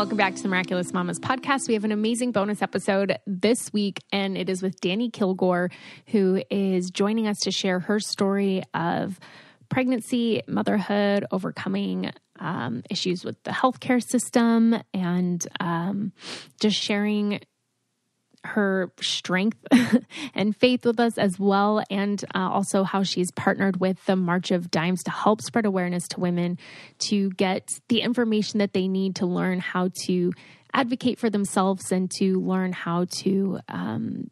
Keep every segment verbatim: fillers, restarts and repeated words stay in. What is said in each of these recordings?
Welcome back to the Miraculous Mamas podcast. We have an amazing bonus episode this week, and it is with Dani Kilgore, who is joining us to share her story of pregnancy, motherhood, overcoming um, issues with the healthcare system, and um, just sharing her strength and faith with us as well, and uh, also how she's partnered with the March of Dimes to help spread awareness to women to get the information that they need to learn how to advocate for themselves and to learn how to um,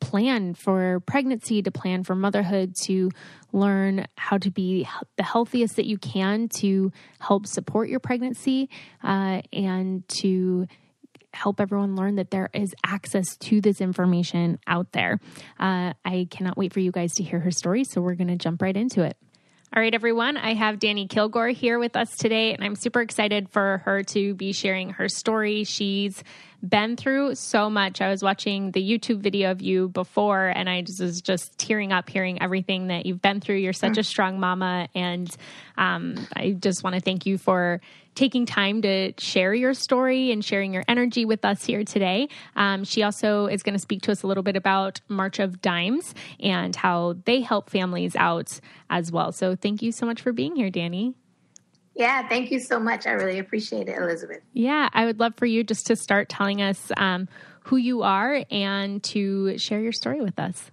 plan for pregnancy, to plan for motherhood, to learn how to be the healthiest that you can to help support your pregnancy uh, and to help everyone learn that there is access to this information out there. Uh, I cannot wait for you guys to hear her story, so we're going to jump right into it. All right, everyone, I have Dani Kilgore here with us today, and I'm super excited for her to be sharing her story. She's been through so much. I was watching the YouTube video of you before, and I just was just tearing up hearing everything that you've been through. You're such a strong mama, and um, I just want to thank you for taking time to share your story and sharing your energy with us here today. Um, she also is going to speak to us a little bit about March of Dimes and how they help families out as well. So thank you so much for being here, Dani. Yeah, thank you so much. I really appreciate it, Elizabeth. Yeah, I would love for you just to start telling us um, who you are and to share your story with us.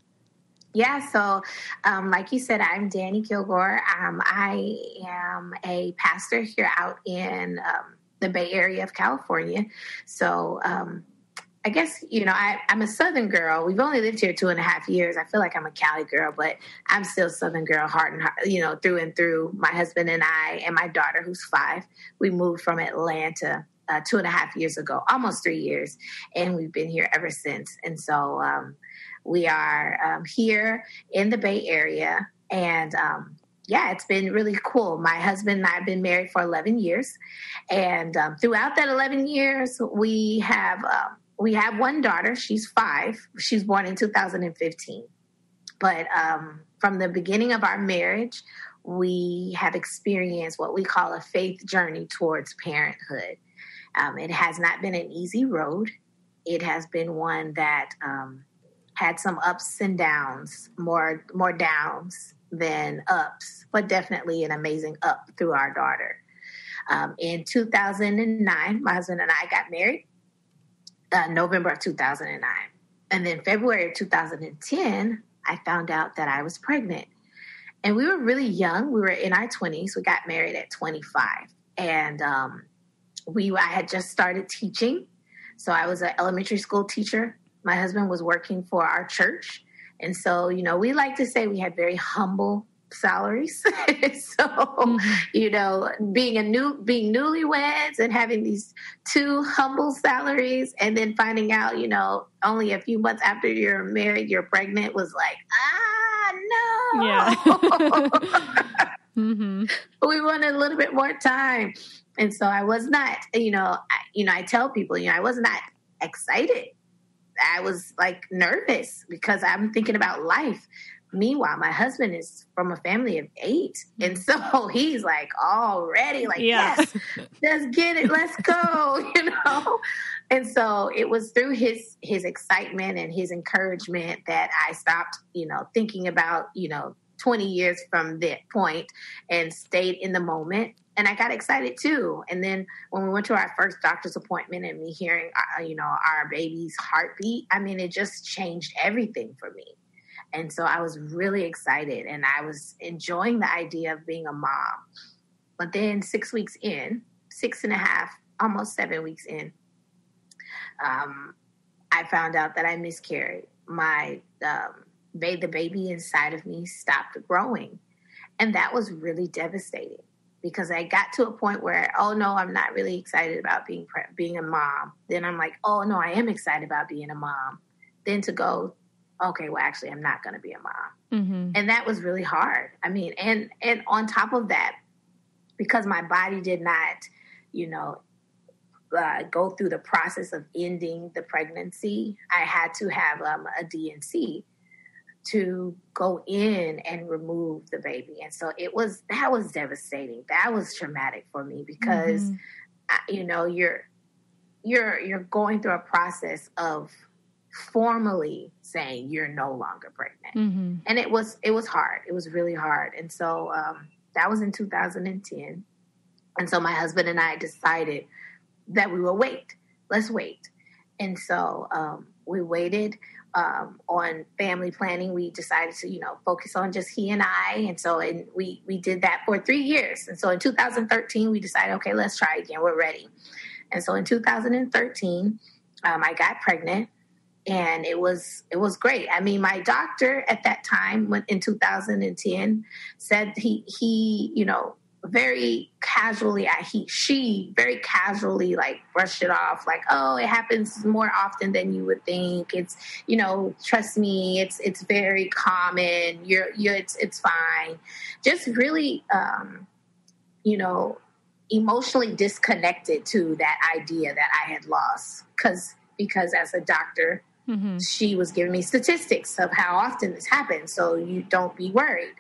Yeah, so um, like you said, I'm Dani Kilgore. Um, I am a pastor here out in um, the Bay Area of California. So um, I guess, you know, I, I'm a Southern girl. We've only lived here two and a half years. I feel like I'm a Cali girl, but I'm still Southern girl, heart and heart, you know, through and through. My husband and I and my daughter, who's five, we moved from Atlanta uh, two and a half years ago, almost three years, and we've been here ever since. And so um we are um, here in the Bay Area, and um, yeah, it's been really cool. My husband and I have been married for eleven years, and um, throughout that eleven years, we have uh, we have one daughter. She's five. She was born in two thousand fifteen, but um, from the beginning of our marriage, we have experienced what we call a faith journey towards parenthood. Um, it has not been an easy road. It has been one that Um, had some ups and downs, more more downs than ups, but definitely an amazing up through our daughter. Um, in two thousand nine, my husband and I got married, uh, November of two thousand nine. And then February of two thousand ten, I found out that I was pregnant. And we were really young. We were in our twenties. We got married at twenty-five. And um, we I had just started teaching. So I was an elementary school teacher. My husband was working for our church. And so, you know, we like to say we had very humble salaries. So, you know, being a new, being newlyweds and having these two humble salaries and then finding out, you know, only a few months after you're married, you're pregnant was like, ah, no. Yeah. mm-hmm. We wanted a little bit more time. And so I was not, you know, I, you know, I tell people, you know, I was not excited. I was like nervous because I'm thinking about life. Meanwhile, my husband is from a family of eight. And so he's like already like, yeah. yes, let's get it. Let's go, you know? And so it was through his, his excitement and his encouragement that I stopped, you know, thinking about, you know, twenty years from that point and stayed in the moment. And I got excited too. And then when we went to our first doctor's appointment and me hearing, uh, you know, our baby's heartbeat, I mean, it just changed everything for me. And so I was really excited and I was enjoying the idea of being a mom. But then six weeks in, six and a half, almost seven weeks in, um, I found out that I miscarried. My, um, ba- the baby inside of me stopped growing. And that was really devastating. Because I got to a point where, oh, no, I'm not really excited about being pre- being a mom. Then I'm like, oh, no, I am excited about being a mom. Then to go, okay, well, actually, I'm not going to be a mom. Mm-hmm. And that was really hard. I mean, and and on top of that, because my body did not, you know, uh, go through the process of ending the pregnancy, I had to have um, a D N C to go in and remove the baby. And so it was, that was devastating. That was traumatic for me because, mm-hmm. I, you know, you're, you're you're going through a process of formally saying you're no longer pregnant. Mm-hmm. And it was it was hard. It was really hard. And so um, that was in two thousand ten. And so my husband and I decided that we will wait. Let's wait. And so um, we waited um, on family planning. We decided to, you know, focus on just he and I. And so and we, we did that for three years. And so in two thousand thirteen, we decided, okay, let's try again. We're ready. And so in two thousand thirteen, um, I got pregnant, and it was it was great. I mean, my doctor at that time, when in two thousand ten, said he he you know very casually I, he she very casually like brushed it off, like, oh, it happens more often than you would think. It's, you know, trust me, it's it's very common. You're you it's it's fine. Just really um, you know. emotionally disconnected to that idea that I had lost, because because as a doctor, mm-hmm. she was giving me statistics of how often this happens, so you don't be worried.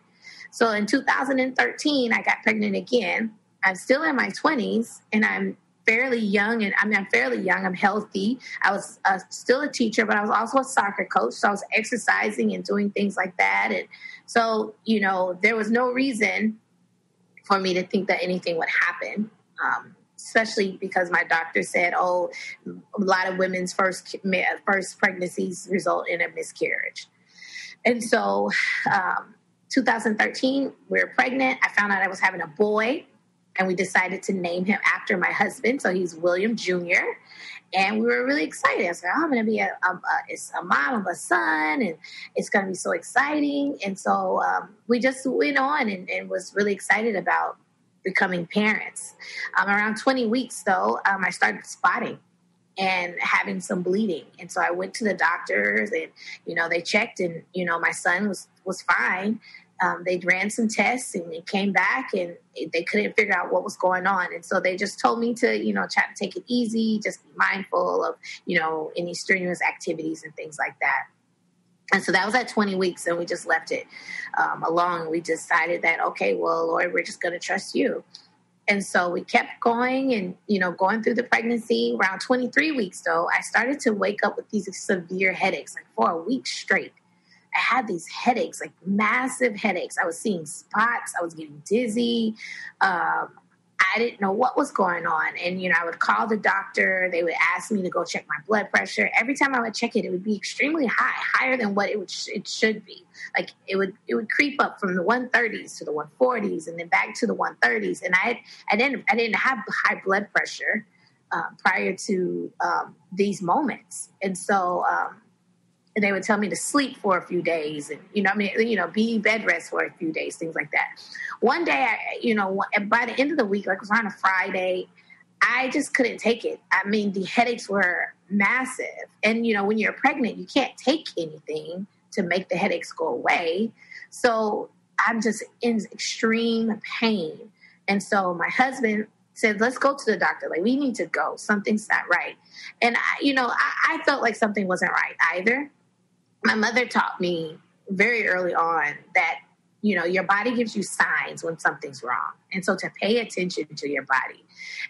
So in two thousand thirteen, I got pregnant again. I'm still in my twenties, and I'm fairly young, and I mean, I'm fairly young. I'm healthy. I was uh, still a teacher, but I was also a soccer coach, so I was exercising and doing things like that. And so, you know, there was no reason for me to think that anything would happen, um, especially because my doctor said, oh, a lot of women's first first pregnancies result in a miscarriage. And so um, two thousand thirteen, we were pregnant. I found out I was having a boy, and we decided to name him after my husband. So he's William Junior And we were really excited. I said, like, oh, I'm going to be a, a, a, it's a mom of a son, and it's going to be so exciting. And so um, we just went on and, and was really excited about becoming parents. Um, around twenty weeks, though, um, I started spotting and having some bleeding. And so I went to the doctors, and, you know, they checked, and, you know, my son was, was fine. Um, they ran some tests, and it came back, and they couldn't figure out what was going on. And so they just told me to, you know, try to take it easy, just be mindful of, you know, any strenuous activities and things like that. And so that was at twenty weeks, and we just left it um, alone. We decided that, okay, well, Lord, we're just going to trust you. And so we kept going and, you know, going through the pregnancy. Around twenty-three weeks, though, I started to wake up with these severe headaches, like for a week straight. I had these headaches, like massive headaches. I was seeing spots. I was getting dizzy. Um, I didn't know what was going on. And, you know, I would call the doctor. They would ask me to go check my blood pressure. Every time I would check it, it would be extremely high, higher than what it would sh- it should be. Like it would it would creep up from the one thirties to the one forties, and then back to the one thirties. And I I didn't I didn't have high blood pressure uh, prior to um, these moments. And so. Um, And they would tell me to sleep for a few days and, you know, I mean, you know, be bed rest for a few days, things like that. One day, I, you know, by the end of the week, like it was on a Friday, I just couldn't take it. I mean, the headaches were massive. And, you know, when you're pregnant, you can't take anything to make the headaches go away. So I'm just in extreme pain. And so my husband said, let's go to the doctor. Like, we need to go. Something's not right. And, I, you know, I, I felt like something wasn't right either. My mother taught me very early on that, you know, your body gives you signs when something's wrong. And so to pay attention to your body.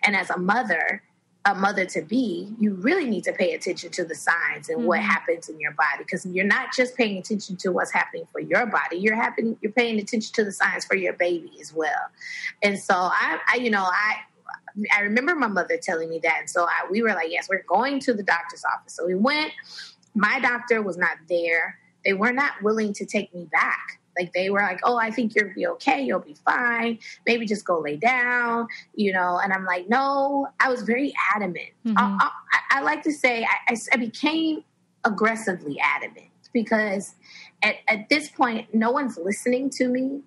And as a mother, a mother-to-be, you really need to pay attention to the signs and mm-hmm. what happens in your body, because you're not just paying attention to what's happening for your body. You're having, you're paying attention to the signs for your baby as well. And so I, I you know, I... I remember my mother telling me that. And so I, we were like, yes, we're going to the doctor's office. So we went. My doctor was not there. They were not willing to take me back. Like, they were like, oh, I think you'll be okay. You'll be fine. Maybe just go lay down, you know. And I'm like, no, I was very adamant. Mm-hmm. I, I, I like to say I, I, I became aggressively adamant, because at, at this point, no one's listening to me.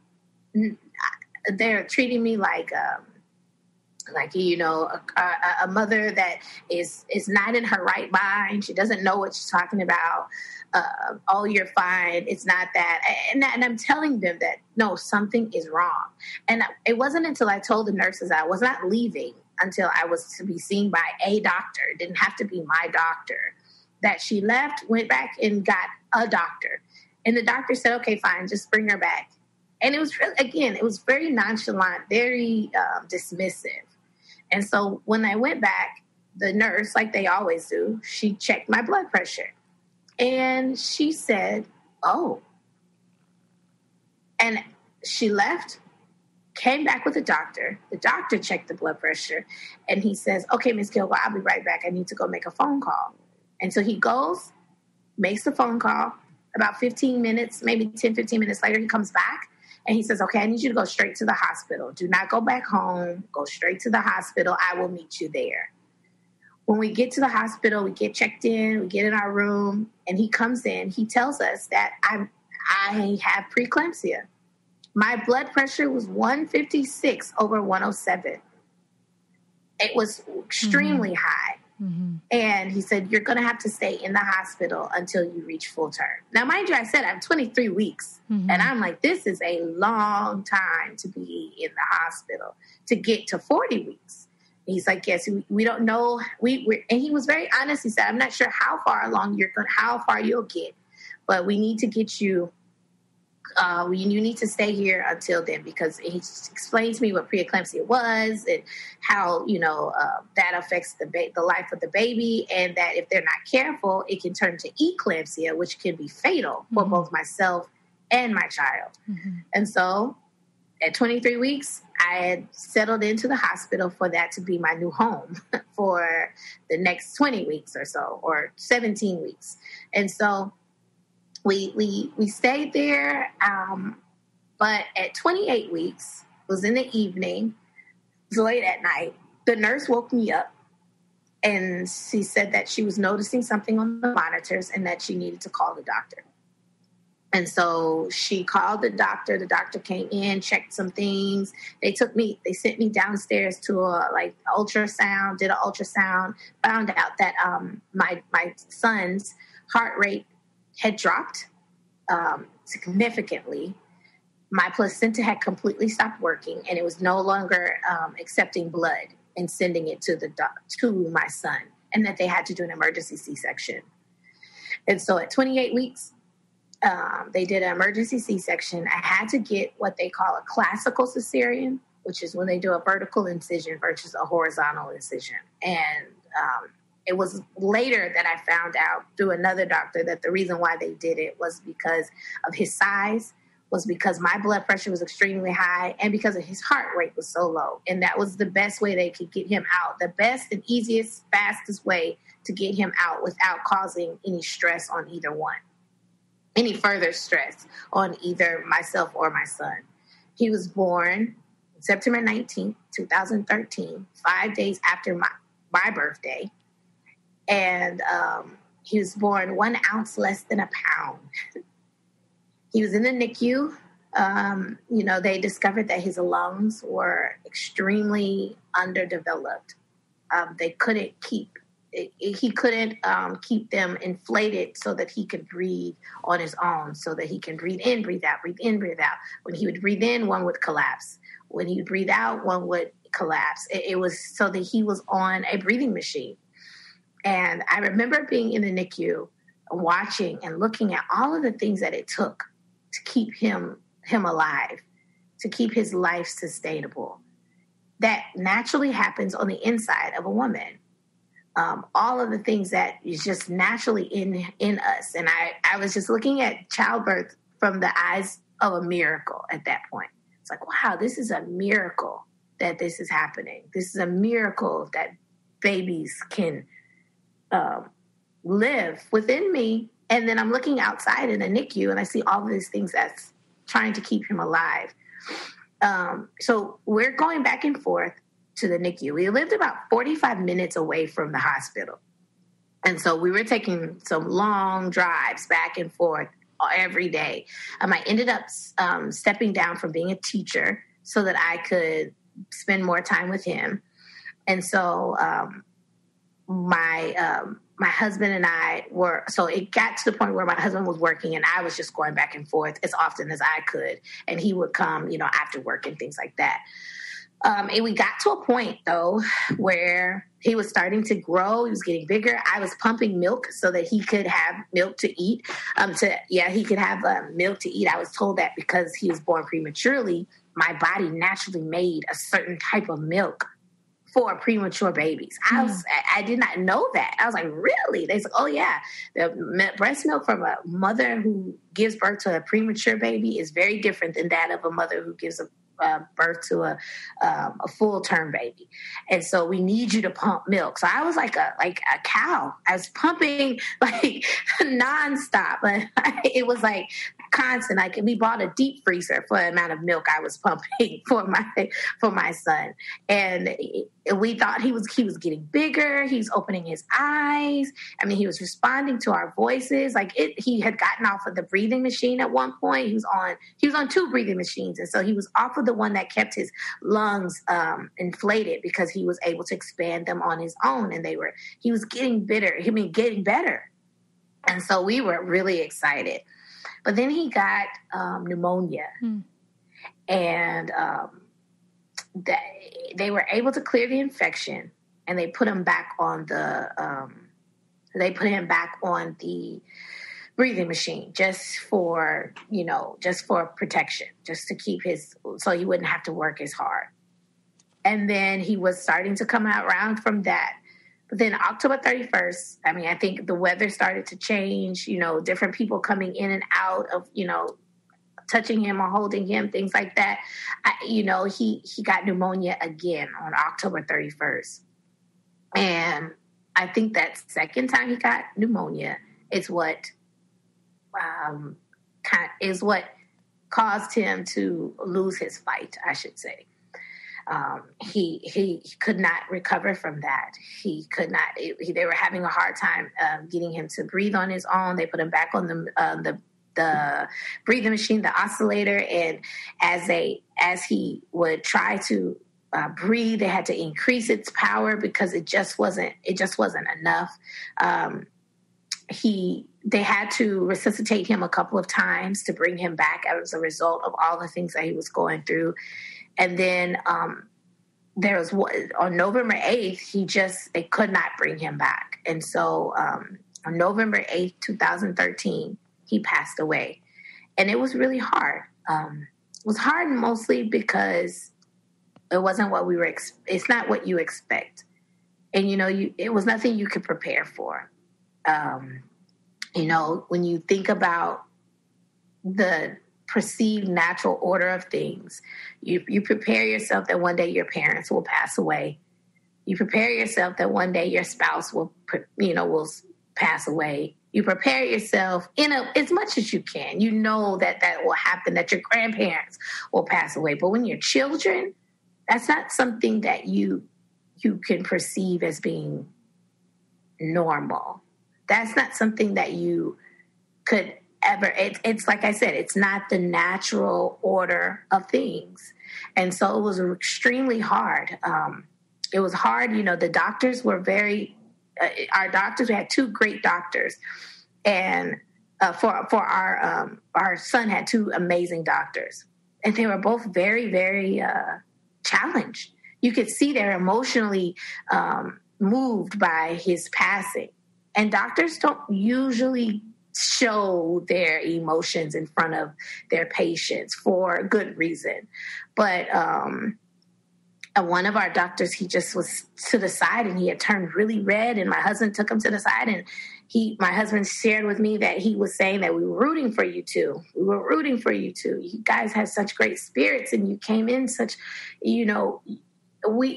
They're treating me like um, Like, you know, a, a, a mother that is, is not in her right mind. She doesn't know what she's talking about. Uh, oh, you're fine. It's not that. And, and I'm telling them that, no, something is wrong. And it wasn't until I told the nurses I was not leaving until I was to be seen by a doctor. It didn't have to be my doctor. That she left, went back and got a doctor. And the doctor said, okay, fine, just bring her back. And it was, really, again, it was very nonchalant, very um, dismissive. And so when I went back, the nurse, like they always do, she checked my blood pressure. And she said, oh. And she left, came back with the doctor. The doctor checked the blood pressure. And he says, okay, Miz Kilgore, I'll be right back. I need to go make a phone call. And so he goes, makes the phone call. About fifteen minutes, maybe ten, fifteen minutes later, he comes back. And he says, okay, I need you to go straight to the hospital. Do not go back home. Go straight to the hospital. I will meet you there. When we get to the hospital, we get checked in, we get in our room, and he comes in. He tells us that I, I have preeclampsia. My blood pressure was one fifty-six over one oh seven. It was extremely mm-hmm. high. Mm-hmm. And he said, you're going to have to stay in the hospital until you reach full term. Now, mind you, I said I'm twenty-three weeks. Mm-hmm. And I'm like, this is a long time to be in the hospital to get to forty weeks. And he's like, yes, we, we don't know. We we're, And he was very honest. He said, I'm not sure how far along you're going, how far you'll get, but we need to get you. Uh, you, you need to stay here until then, because he explained to me what preeclampsia was and how, you know, uh, that affects the ba- the life of the baby, and that if they're not careful, it can turn to eclampsia, which can be fatal for mm-hmm. both myself and my child. Mm-hmm. And so at twenty-three weeks, I had settled into the hospital for that to be my new home for the next twenty weeks or so, or seventeen weeks. And so We we we stayed there, um, but at twenty-eight weeks, it was in the evening, it was late at night, the nurse woke me up, and she said that she was noticing something on the monitors and that she needed to call the doctor. And so she called the doctor. The doctor came in, checked some things. They took me, they sent me downstairs to a like ultrasound, did an ultrasound, found out that um, my my son's heart rate had dropped um, significantly. My placenta had completely stopped working, and it was no longer um, accepting blood and sending it to the doc- to my son, and that they had to do an emergency C-section. And so at twenty-eight weeks, um, they did an emergency C-section. I had to get what they call a classical cesarean, which is when they do a vertical incision versus a horizontal incision. And um, It was later that I found out through another doctor that the reason why they did it was because of his size, was because my blood pressure was extremely high, and because of his heart rate was so low. And that was the best way they could get him out, the best and easiest, fastest way to get him out without causing any stress on either one, any further stress on either myself or my son. He was born September nineteenth, twenty thirteen, five days after my, my birthday. And um, he was born one ounce less than a pound. He was in the N I C U. Um, you know, they discovered that his lungs were extremely underdeveloped. Um, they couldn't keep, it, it, he couldn't um, keep them inflated so that he could breathe on his own, so that he can breathe in, breathe out, breathe in, breathe out. When he would breathe in, one would collapse. When he would breathe out, one would collapse. It, it was so that he was on a breathing machine. And I remember being in the N I C U, watching and looking at all of the things that it took to keep him him alive, to keep his life sustainable. That naturally happens on the inside of a woman. Um, all of the things that is just naturally in in us. And I, I was just looking at childbirth from the eyes of a miracle at that point. It's like, wow, this is a miracle that this is happening. This is a miracle that babies can Um, live within me. And then I'm looking outside in a N I C U, and I see all of these things that's trying to keep him alive. Um, so we're going back and forth to the N I C U. We lived about forty-five minutes away from the hospital. And so we were taking some long drives back and forth every day. Um, I ended up um, stepping down from being a teacher so that I could spend more time with him. And so, um, My um, my husband and I were, so it got to the point where my husband was working and I was just going back and forth as often as I could. And he would come, you know, after work and things like that. Um, and we got to a point, though, where he was starting to grow. He was getting bigger. I was pumping milk so that he could have milk to eat. Um, to Yeah, he could have um, milk to eat. I was told that because he was born prematurely, my body naturally made a certain type of milk for premature babies. I was, I did not know that. I was like, really? They said, oh yeah, the breast milk from a mother who gives birth to a premature baby is very different than that of a mother who gives a Uh, birth to a um, a full term baby, and so we need you to pump milk. So I was like a like a cow. I was pumping like nonstop. Like, it was like constant. Like we bought a deep freezer for the amount of milk I was pumping for my for my son, and we thought he was he was getting bigger. He was opening his eyes. I mean, he was responding to our voices. Like it, he had gotten off of the breathing machine at one point. He was on he was on two breathing machines, and so he was off of the one that kept his lungs um, inflated because he was able to expand them on his own, and they were he was getting bitter. I mean, getting better, and so we were really excited. But then he got um, pneumonia, hmm. and um, that they were able to clear the infection, and they put him back on the um, they put him back on the breathing machine just for, you know, just for protection, just to keep his, so he wouldn't have to work as hard. And then he was starting to come out around from that. But then October thirty-first, I mean, I think the weather started to change, you know, different people coming in and out of, you know, touching him or holding him, things like that. I, you know, he, he got pneumonia again on October thirty-first. And I think that second time he got pneumonia is what Um, kind of is what caused him to lose his fight, I should say. Um, he, he he could not recover from that. He could not. It, he, they were having a hard time um, getting him to breathe on his own. They put him back on the uh, the the breathing machine, the oscillator, and as they as he would try to uh, breathe, they had to increase its power because it just wasn't it just wasn't enough. Um, he. They had to resuscitate him a couple of times to bring him back as a result of all the things that he was going through. And then um, there was on November eighth, he just, they could not bring him back. And so um, on November eighth, two thousand thirteen, he passed away. And it was really hard. Um, it was hard mostly because it wasn't what we were, ex- it's not what you expect. And, you know, you it was nothing you could prepare for. Um You know, when you think about the perceived natural order of things, you, you prepare yourself that one day your parents will pass away. You prepare yourself that one day your spouse will, you know, will pass away. You prepare yourself in a, as much as you can. You know that that will happen, that your grandparents will pass away. But when you're children, that's not something that you you can perceive as being normal. That's not something that you could ever, it, it's like I said, it's not the natural order of things. And so it was extremely hard. Um, it was hard. You know, the doctors were very, uh, our doctors, we had two great doctors. And uh, for for our, um, our son had two amazing doctors. And they were both very, very uh, challenged. You could see they're emotionally um, moved by his passing. And doctors don't usually show their emotions in front of their patients for good reason. But um, one of our doctors, he just was to the side and he had turned really red. And my husband took him to the side and he, my husband shared with me that he was saying that we were rooting for you two. We were rooting for you two. You guys have such great spirits and you came in such, you know, we,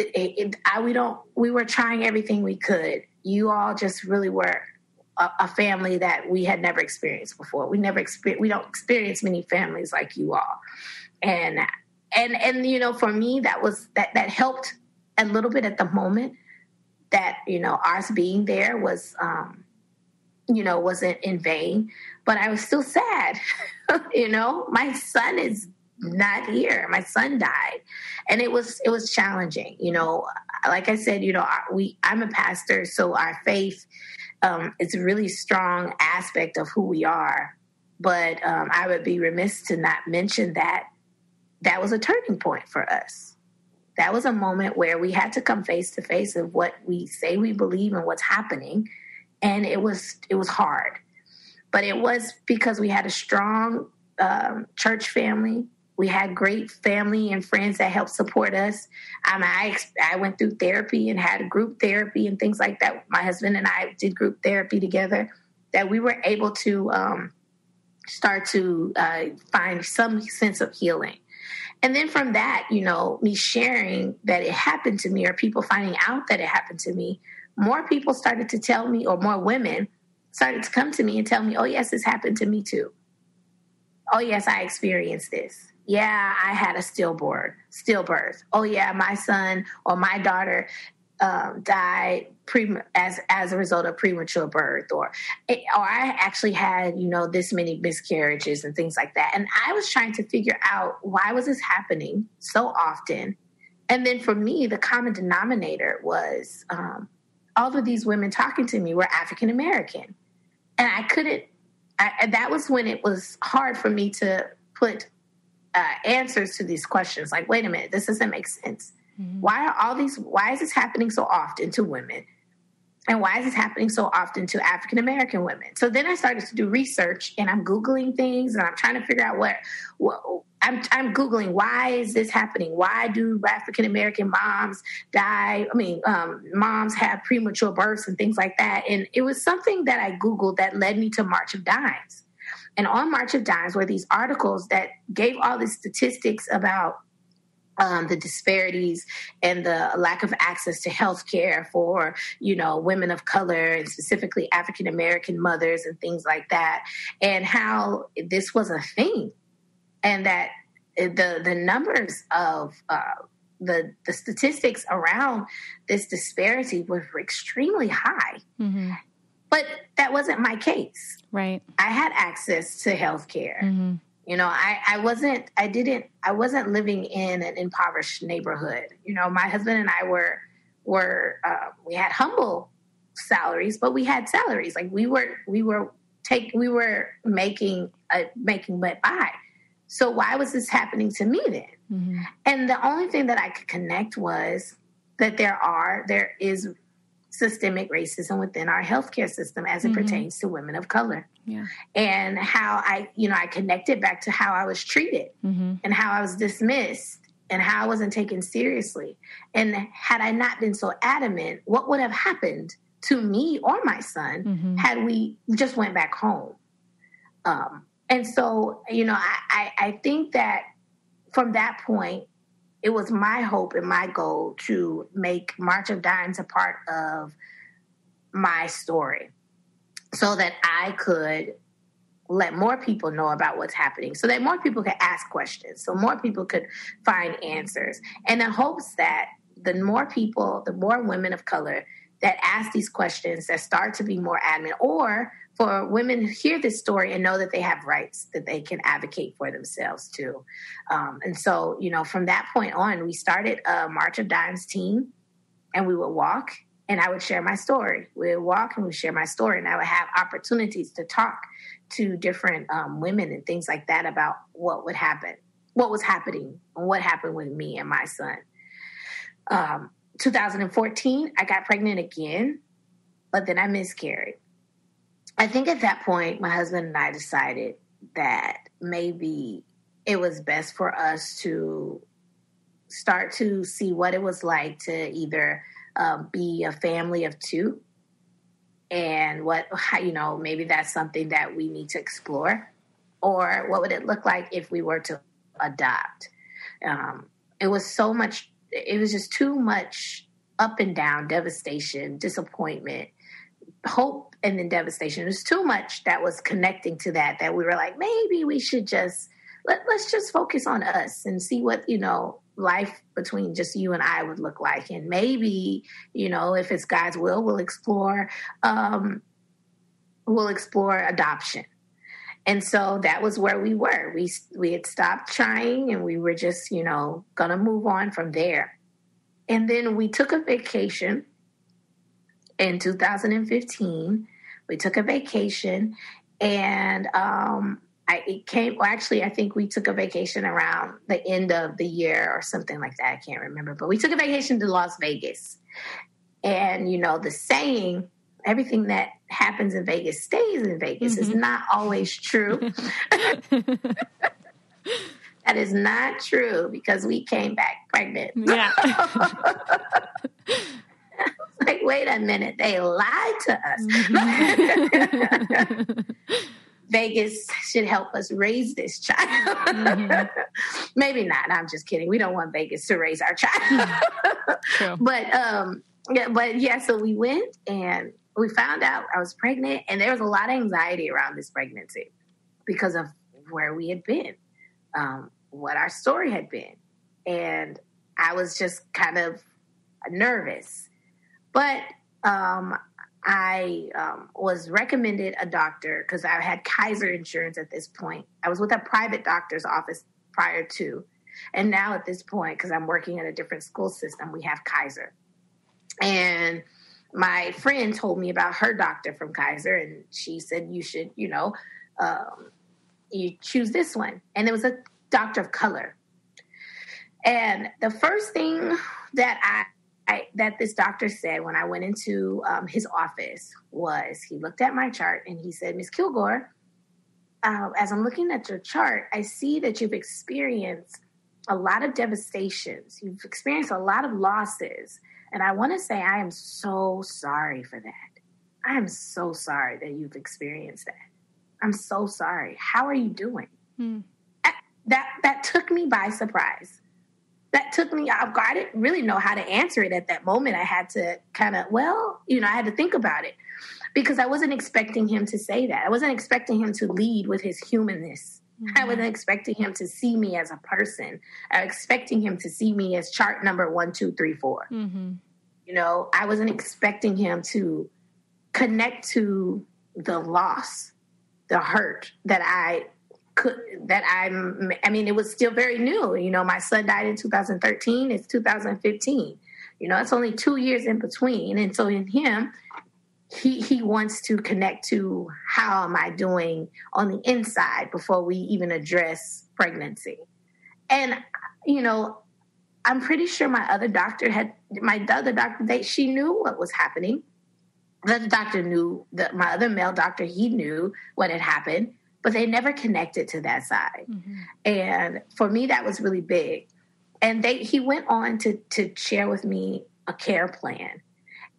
it, it, I, we don't, we were trying everything we could. You all just really were a, a family that we had never experienced before. We never experienced, we don't experience many families like you all. And, and, and, you know, for me, that was, that, that helped a little bit at the moment that, you know, ours being there was, um, you know, wasn't in vain, but I was still sad. You know, my son is not here. My son died. And it was, it was challenging. You know, like I said, you know, we, I'm a pastor, so our faith, um, it's a really strong aspect of who we are. But, um, I would be remiss to not mention that that was a turning point for us. That was a moment where we had to come face to face of what we say we believe and what's happening. And it was, it was hard, but it was because we had a strong, um, church family. We had great family and friends that helped support us. Um, I I went through therapy and had group therapy and things like that. My husband and I did group therapy together, that we were able to um, start to uh, find some sense of healing. And then from that, you know, me sharing that it happened to me, or people finding out that it happened to me, more people started to tell me, or more women started to come to me and tell me, oh, yes, this happened to me too. Oh, yes, I experienced this. Yeah, I had a stillborn, stillbirth. Oh, yeah, my son or my daughter um, died pre- as as a result of premature birth, or it, or I actually had, you know, this many miscarriages and things like that. And I was trying to figure out, why was this happening so often? And then for me, the common denominator was um, all of these women talking to me were African American, and I couldn't. I, that was when it was hard for me to put uh, answers to these questions. Like, wait a minute, this doesn't make sense. Mm-hmm. Why are all these, why is this happening so often to women? And why is this happening so often to African-American women? So then I started to do research, and I'm Googling things, and I'm trying to figure out what, what I'm, I'm Googling, why is this happening? Why do African-American moms die? I mean, um, moms have premature births and things like that. And it was something that I Googled that led me to March of Dimes. And on March of Dimes were these articles that gave all these statistics about Um, the disparities and the lack of access to health care for, you know, women of color, and specifically African-American mothers and things like that, and how this was a thing, and that the the numbers of uh, the, the statistics around this disparity were extremely high. Mm-hmm. But that wasn't my case. Right. I had access to health care. Mm-hmm. You know, I, I wasn't, I didn't, I wasn't living in an impoverished neighborhood. You know, my husband and I were, were, uh, we had humble salaries, but we had salaries. Like we were, we were take, we were making, uh, making what by. So why was this happening to me then? Mm-hmm. And the only thing that I could connect was that there are, there is systemic racism within our healthcare system as it mm-hmm. pertains to women of color. Yeah. And how I, you know, I connected back to how I was treated mm-hmm. and how I was dismissed and how I wasn't taken seriously. And had I not been so adamant, what would have happened to me or my son mm-hmm. had we just went back home? Um, and so, you know, I, I, I think that from that point, it was my hope and my goal to make March of Dimes a part of my story so that I could let more people know about what's happening, so that more people could ask questions, so more people could find answers. And in hopes that the more people, the more women of color that ask these questions, that start to be more adamant, or for women who hear this story and know that they have rights that they can advocate for themselves too. Um, and so, you know, from that point on, we started a March of Dimes team, and we would walk, and I would share my story. We would walk and we share my story, and I would have opportunities to talk to different um, women and things like that about what would happen, what was happening, and what happened with me and my son. Um, two thousand fourteen, I got pregnant again, but then I miscarried. I think at that point, my husband and I decided that maybe it was best for us to start to see what it was like to either uh, be a family of two, and what, you know, maybe that's something that we need to explore, or what would it look like if we were to adopt? Um, it was so much, it was just too much up and down, devastation, disappointment, hope, and then devastation. There's too much that was connecting to that, that we were like, maybe we should just, let, let's just focus on us and see what, you know, life between just you and I would look like. And maybe, you know, if it's God's will, we'll explore, um, we'll explore adoption. And so that was where we were. We, we had stopped trying, and we were just, you know, going to move on from there. And then we took a vacation in two thousand fifteen, we took a vacation, and um, I it came. Well, actually, I think we took a vacation around the end of the year or something like that. I can't remember, but we took a vacation to Las Vegas. And you know the saying, "Everything that happens in Vegas stays in Vegas," mm-hmm. is not always true. That is not true, because we came back pregnant. Yeah. Like, wait a minute, they lied to us. Mm-hmm. Vegas should help us raise this child. Mm-hmm. Maybe not. I'm just kidding. We don't want Vegas to raise our child. but um, yeah, but yeah. So we went and we found out I was pregnant, and there was a lot of anxiety around this pregnancy because of where we had been, um, what our story had been, and I was just kind of nervous. But um, I um, was recommended a doctor because I had Kaiser insurance at this point. I was with a private doctor's office prior to. And now at this point, because I'm working in a different school system, we have Kaiser. And my friend told me about her doctor from Kaiser. And she said, you should, you know, um, you choose this one. And it was a doctor of color. And the first thing that I I, that this doctor said when I went into um, his office was, he looked at my chart and he said, Miz Kilgore, uh, as I'm looking at your chart, I see that you've experienced a lot of devastations. You've experienced a lot of losses. And I want to say, I am so sorry for that. I am so sorry that you've experienced that. I'm so sorry. How are you doing? Hmm. That, that, that took me by surprise. That took me off guard. I didn't really know how to answer it at that moment. I had to kind of, well, you know, I had to think about it because I wasn't expecting him to say that. I wasn't expecting him to lead with his humanness. Mm-hmm. I wasn't expecting him to see me as a person. I was expecting him to see me as chart number one, two, three, four. Mm-hmm. You know, I wasn't expecting him to connect to the loss, the hurt that I Could, that I'm, I mean, it was still very new. You know, my son died in two thousand thirteen. It's two thousand fifteen. You know, it's only two years in between. And so in him, he he wants to connect to how am I doing on the inside before we even address pregnancy. And, you know, I'm pretty sure my other doctor had, my other doctor, they, she knew what was happening. The other doctor knew, the, my other male doctor, he knew what had happened. But they never connected to that side. Mm-hmm. And for me, that was really big. And they, he went on to, to share with me a care plan.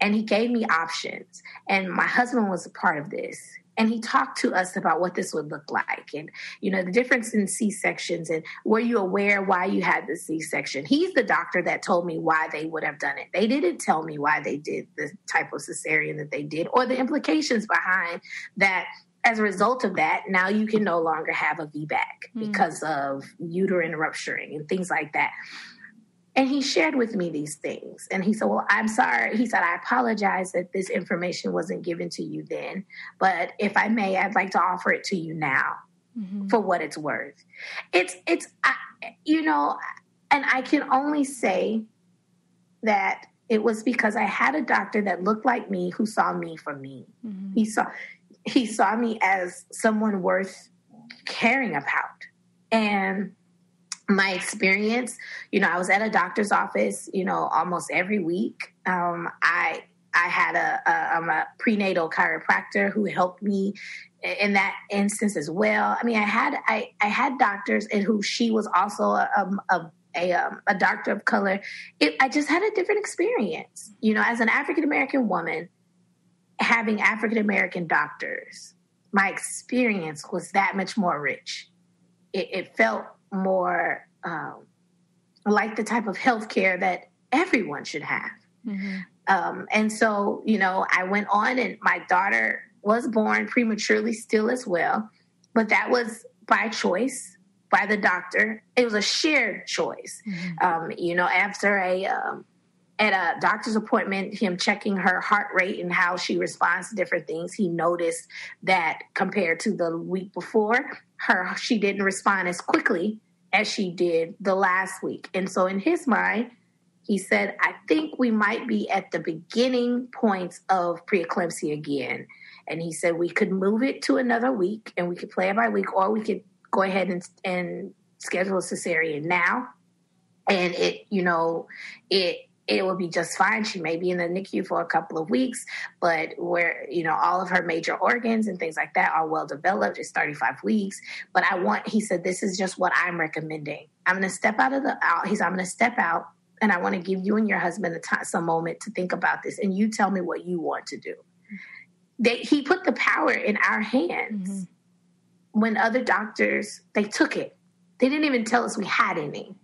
And he gave me options. And my husband was a part of this. And he talked to us about what this would look like. And, you know, the difference in C-sections. And were you aware why you had the C-section? He's the doctor that told me why they would have done it. They didn't tell me why they did the type of cesarean that they did or the implications behind that. As a result of that, now you can no longer have a V BAC because mm. of uterine rupturing and things like that. And he shared with me these things. And he said, well, I'm sorry. He said, I apologize that this information wasn't given to you then. But if I may, I'd like to offer it to you now mm-hmm. for what it's worth. It's, it's, I, you know, and I can only say that it was because I had a doctor that looked like me who saw me for me. Mm-hmm. He saw... He saw me as someone worth caring about. And my experience, you know, I was at a doctor's office, you know, almost every week. Um, I I had a, a, I'm a prenatal chiropractor who helped me in that instance as well. I mean, I had I, I had doctors, and who she was also a, a, a, a, a doctor of color. It, I just had a different experience, you know, as an African-American woman. Having African-American doctors, my experience was that much more rich. It, it felt more um, like the type of healthcare that everyone should have. Mm-hmm. Um, and so, you know, I went on, and my daughter was born prematurely still as well, but that was by choice, by the doctor. It was a shared choice. Mm-hmm. Um, you know, after a... Um, At a doctor's appointment, him checking her heart rate and how she responds to different things, he noticed that compared to the week before, her she didn't respond as quickly as she did the last week. And so in his mind, he said, I think we might be at the beginning points of preeclampsia again. And he said we could move it to another week, and we could play it by week, or we could go ahead and, and schedule a cesarean now. And it, you know, it... it will be just fine. She may be in the N I C U for a couple of weeks, but where, you know, all of her major organs and things like that are well developed. It's thirty-five weeks. But I want, he said, this is just what I'm recommending. I'm going to step out of the out. He said, I'm going to step out, and I want to give you and your husband a t- some moment to think about this, and you tell me what you want to do. They, he put the power in our hands. Mm-hmm. When other doctors, they took it. They didn't even tell us we had any.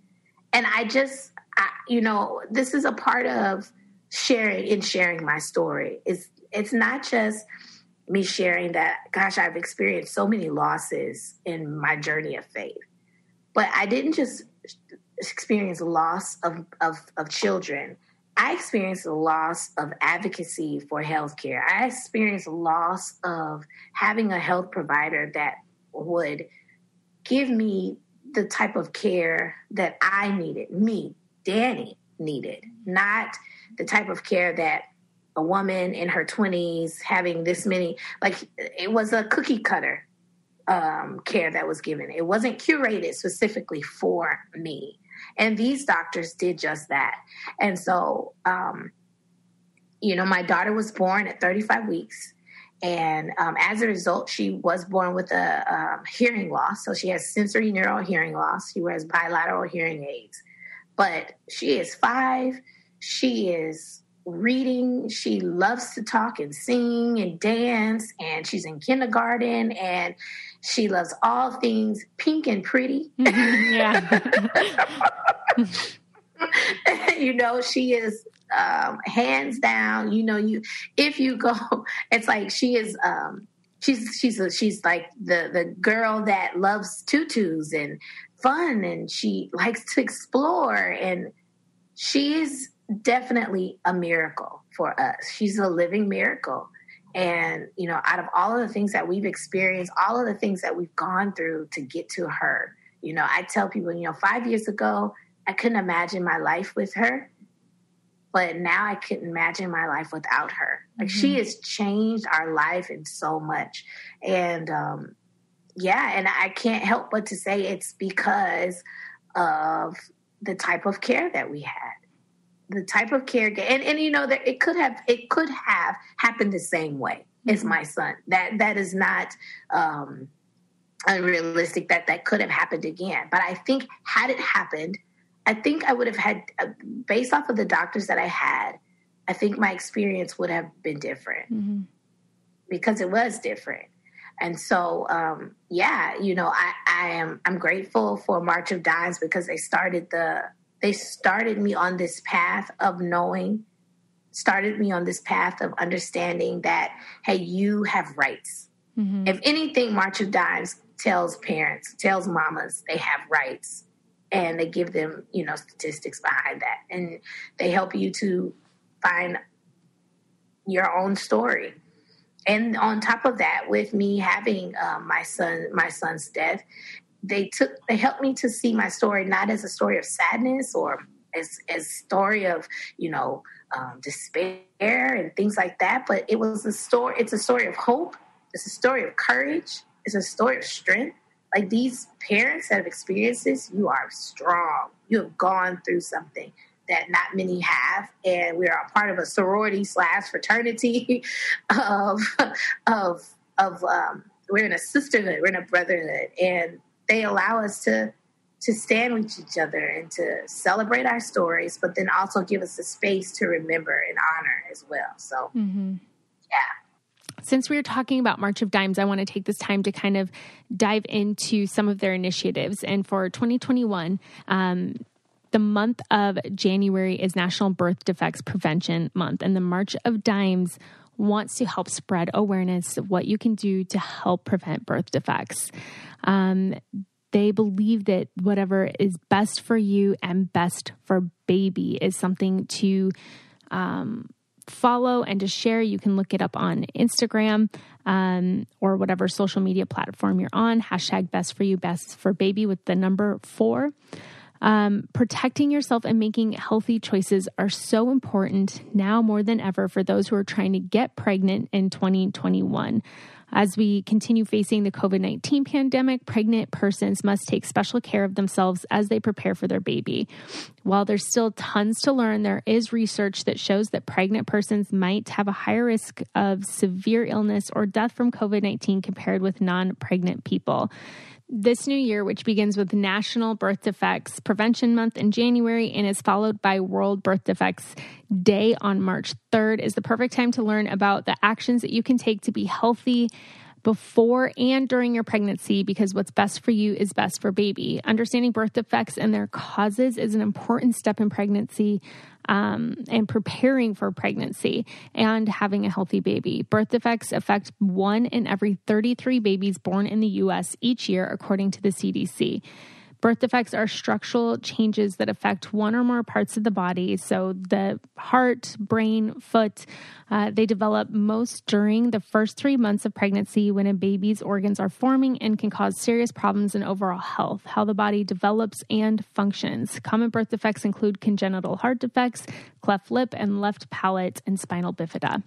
And I just, I, you know, this is a part of sharing and sharing my story. It's, it's not just me sharing that, gosh, I've experienced so many losses in my journey of faith. But I didn't just experience loss of, of, of children. I experienced a loss of advocacy for healthcare. I experienced a loss of having a health provider that would give me the type of care that I needed, me, Dani, needed, not the type of care that a woman in her twenties having this many, like it was a cookie cutter um, care that was given. It wasn't curated specifically for me. And these doctors did just that. And so, um, you know, my daughter was born at thirty-five weeks. And um, as a result, she was born with a um, hearing loss. So she has sensorineural hearing loss. She wears bilateral hearing aids. But she is five. She is reading. She loves to talk and sing and dance. And she's in kindergarten. And she loves all things pink and pretty. Yeah. You know, she is um, hands down. You know, you if you go, it's like she is. Um, she's she's a, she's like the the girl that loves tutus and fun, and she likes to explore. And she is definitely a miracle for us. She's a living miracle. And, you know, out of all of the things that we've experienced, all of the things that we've gone through to get to her, you know, I tell people, you know, five years ago, I couldn't imagine my life with her, but now I couldn't imagine my life without her. Like mm-hmm. She has changed our life in so much. And, um, yeah, and I can't help but to say it's because of the type of care that we had. The type of care, and, and you know, that it could have it could have happened the same way as my son. That that is not um, unrealistic. That that could have happened again. But I think had it happened, I think I would have had, uh, based off of the doctors that I had, I think my experience would have been different mm-hmm. because it was different. And so, um, yeah, you know, I, I am I'm grateful for March of Dimes because they started the. They started me on this path of knowing, started me on this path of understanding that, hey, you have rights. Mm-hmm. If anything, March of Dimes tells parents, tells mamas they have rights, and they give them, you know, statistics behind that. And they help you to find your own story. And on top of that, with me having uh, my son, my son's death, They took. They helped me to see my story not as a story of sadness or as as story of you know um, despair and things like that, but it was a story. It's a story of hope. It's a story of courage. It's a story of strength. Like these parents that have experienced this, you are strong. You have gone through something that not many have, and we are a part of a sorority slash fraternity of of of. Um, we're in a sisterhood. We're in a brotherhood, and they allow us to to stand with each other and to celebrate our stories, but then also give us the space to remember and honor as well. So, mm-hmm. yeah. Since we were talking about March of Dimes, I want to take this time to kind of dive into some of their initiatives. And for twenty twenty-one, um, the month of January is National Birth Defects Prevention Month, and the March of Dimes wants to help spread awareness of what you can do to help prevent birth defects. Um, they believe that whatever is best for you and best for baby is something to um, follow and to share. You can look it up on Instagram um, or whatever social media platform you're on. Hashtag best for you, best for baby with the number four. Um, protecting yourself and making healthy choices are so important now more than ever for those who are trying to get pregnant in twenty twenty-one. As we continue facing the COVID nineteen pandemic, pregnant persons must take special care of themselves as they prepare for their baby. While there's still tons to learn, there is research that shows that pregnant persons might have a higher risk of severe illness or death from COVID nineteen compared with non-pregnant people. This new year, which begins with National Birth Defects Prevention Month in January and is followed by World Birth Defects Day on March third, is the perfect time to learn about the actions that you can take to be healthy before and during your pregnancy, because what's best for you is best for baby. Understanding birth defects and their causes is an important step in pregnancy um, and preparing for pregnancy and having a healthy baby. Birth defects affect one in every thirty-three babies born in the U S each year, according to the C D C. Birth defects are structural changes that affect one or more parts of the body. So the heart, brain, foot, uh, they develop most during the first three months of pregnancy when a baby's organs are forming and can cause serious problems in overall health, how the body develops and functions. Common birth defects include congenital heart defects, cleft lip and left palate, and spinal bifida.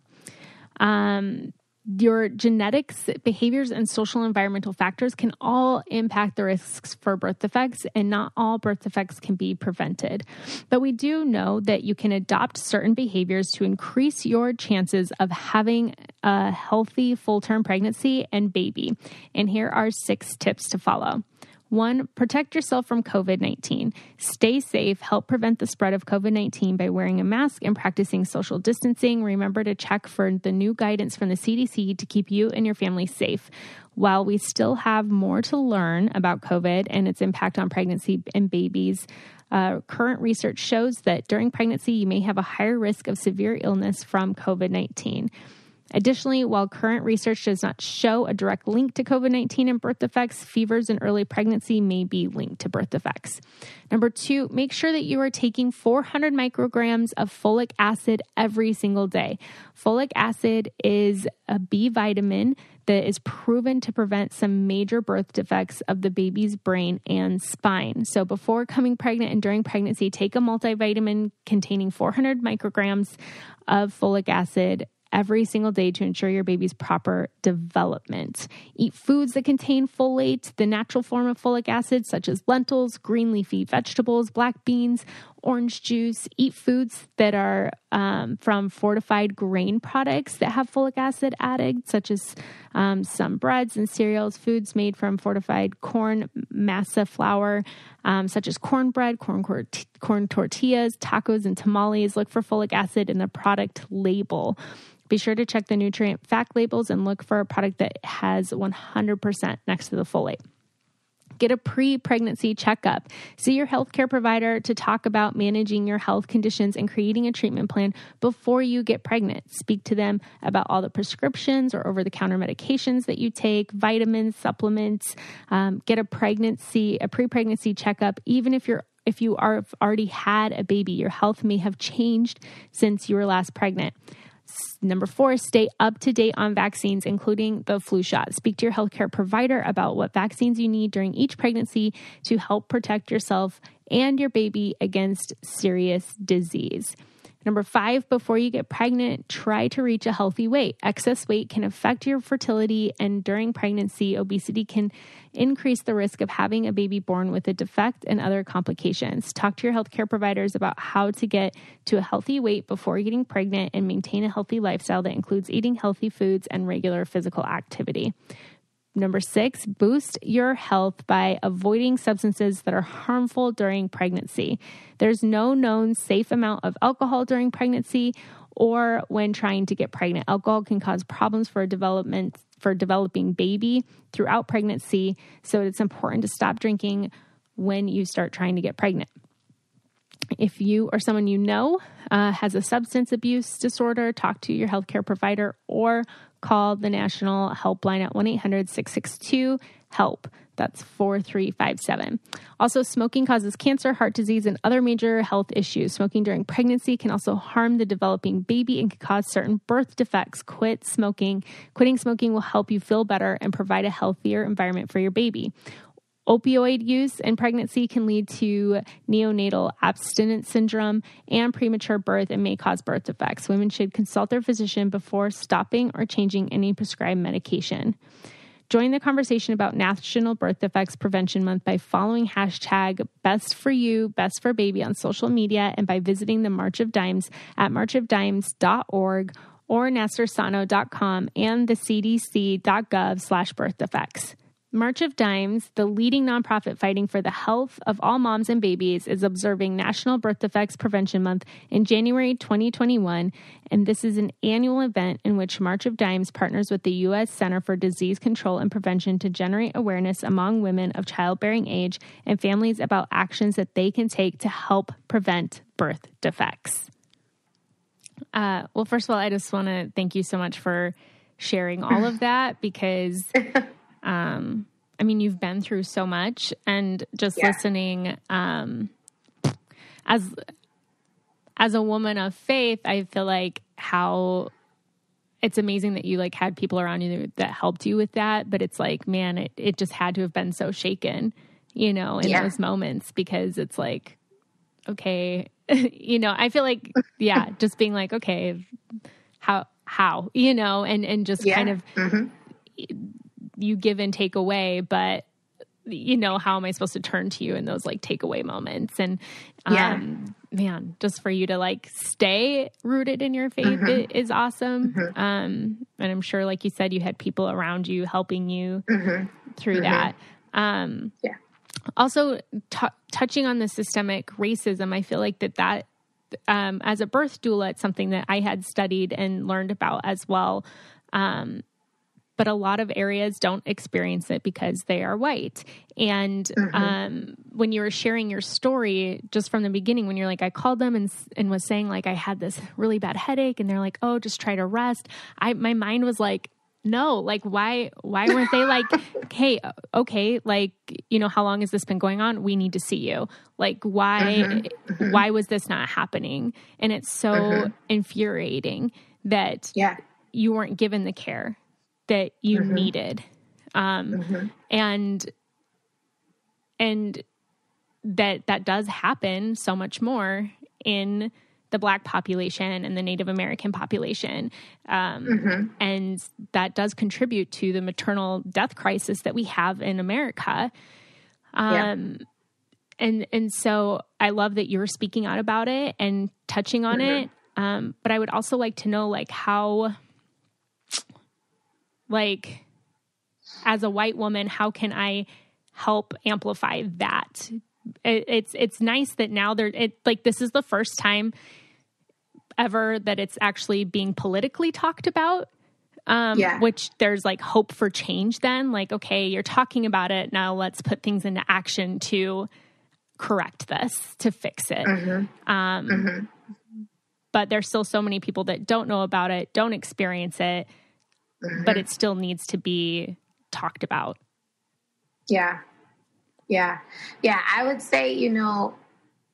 Um... Your genetics, behaviors, and social environmental factors can all impact the risks for birth defects, and not all birth defects can be prevented. But we do know that you can adopt certain behaviors to increase your chances of having a healthy full-term pregnancy and baby. And here are six tips to follow. One, protect yourself from COVID nineteen. Stay safe. Help prevent the spread of COVID nineteen by wearing a mask and practicing social distancing. Remember to check for the new guidance from the C D C to keep you and your family safe. While we still have more to learn about COVID and its impact on pregnancy and babies, uh, current research shows that during pregnancy, you may have a higher risk of severe illness from COVID nineteen. Additionally, while current research does not show a direct link to COVID nineteen and birth defects, fevers in early pregnancy may be linked to birth defects. Number two, make sure that you are taking four hundred micrograms of folic acid every single day. Folic acid is a B vitamin that is proven to prevent some major birth defects of the baby's brain and spine. So before coming pregnant and during pregnancy, take a multivitamin containing four hundred micrograms of folic acid every single day to ensure your baby's proper development. Eat foods that contain folate, the natural form of folic acid, such as lentils, green leafy vegetables, black beans, orange juice. Eat foods that are um, from fortified grain products that have folic acid added, such as um, some breads and cereals, foods made from fortified corn, masa flour, um, such as cornbread, corn, corn, corn tortillas, tacos, and tamales. Look for folic acid in the product label. Be sure to check the nutrient fact labels and look for a product that has one hundred percent next to the folate. Get a pre-pregnancy checkup. See your healthcare provider to talk about managing your health conditions and creating a treatment plan before you get pregnant. Speak to them about all the prescriptions or over-the-counter medications that you take, vitamins, supplements. Um, get a pregnancy, a pre-pregnancy checkup, even if you're if you are already had a baby. Your health may have changed since you were last pregnant. Number four, stay up to date on vaccines, including the flu shot. Speak to your healthcare provider about what vaccines you need during each pregnancy to help protect yourself and your baby against serious disease. Number five, before you get pregnant, try to reach a healthy weight. Excess weight can affect your fertility, and during pregnancy, obesity can increase the risk of having a baby born with a defect and other complications. Talk to your healthcare providers about how to get to a healthy weight before getting pregnant and maintain a healthy lifestyle that includes eating healthy foods and regular physical activity. Number six, boost your health by avoiding substances that are harmful during pregnancy. There's no known safe amount of alcohol during pregnancy or when trying to get pregnant. Alcohol can cause problems for development for developing baby throughout pregnancy, so it's important to stop drinking when you start trying to get pregnant. If you or someone you know uh, has a substance abuse disorder, talk to your healthcare provider or call the National Helpline at one eight hundred, six six two, HELP. That's four three five seven. Also, smoking causes cancer, heart disease, and other major health issues. Smoking during pregnancy can also harm the developing baby and can cause certain birth defects. Quit smoking. Quitting smoking will help you feel better and provide a healthier environment for your baby. Opioid use in pregnancy can lead to neonatal abstinence syndrome and premature birth and may cause birth defects. Women should consult their physician before stopping or changing any prescribed medication. Join the conversation about National Birth Defects Prevention Month by following hashtag Best For You, Best For Baby on social media and by visiting the March of Dimes at march of dimes dot org or nasser sano dot com and the cdc.gov slash birth defects. March of Dimes, the leading nonprofit fighting for the health of all moms and babies, is observing National Birth Defects Prevention Month in January twenty twenty-one, and this is an annual event in which March of Dimes partners with the U S Center for Disease Control and Prevention to generate awareness among women of childbearing age and families about actions that they can take to help prevent birth defects. Uh, well, first of all, I just want to thank you so much for sharing all of that because... Um, I mean, you've been through so much and just yeah. listening, um, as, as a woman of faith, I feel like how it's amazing that you like had people around you that helped you with that. But it's like, man, it, it just had to have been so shaken, you know, in yeah. those moments because it's like, okay, you know, I feel like, yeah, just being like, okay, how, how, you know, and, and just yeah. kind of, mm-hmm. you give and take away, but you know, how am I supposed to turn to you in those like takeaway moments? And, um, yeah. man, just for you to like stay rooted in your faith mm-hmm. is awesome. Mm-hmm. Um, and I'm sure, like you said, you had people around you helping you mm-hmm. through mm-hmm. that. Um, yeah. Also t- touching on the systemic racism, I feel like that, that, um, as a birth doula, it's something that I had studied and learned about as well. Um, But a lot of areas don't experience it because they are white. And mm-hmm. um, when you were sharing your story just from the beginning, when you're like, I called them and and was saying like, I had this really bad headache and they're like, oh, just try to rest. I, my mind was like, no, like why, why weren't they like, hey, okay. Like, you know, how long has this been going on? We need to see you. Like why, mm-hmm. Mm-hmm. why was this not happening? And it's so mm-hmm. infuriating that yeah. you weren't given the care that you mm-hmm. needed. Um, mm-hmm. and, and that, that does happen so much more in the Black population and the Native American population. Um, mm-hmm. and that does contribute to the maternal death crisis that we have in America. Um, yeah. and, and so I love that you're speaking out about it and touching on mm-hmm. it. Um, but I would also like to know like how, like, as a white woman, how can I help amplify that? It, it's it's nice that now they're it, like this is the first time ever that it's actually being politically talked about. Um, yeah. Which there's like hope for change. Then, like, okay, you're talking about it now. Let's put things into action to correct this, to fix it. Mm-hmm. Um, mm-hmm. But there's still so many people that don't know about it, don't experience it. Mm-hmm. But it still needs to be talked about. Yeah. Yeah. Yeah. I would say, you know,